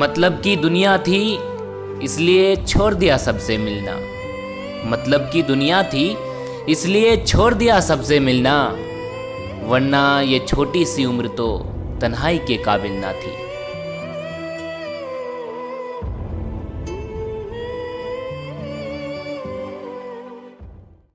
मतलब की दुनिया थी इसलिए छोड़ दिया सबसे मिलना, मतलब की दुनिया थी इसलिए छोड़ दिया सबसे मिलना, वरना ये छोटी सी उम्र तो तन्हाई के काबिल ना थी।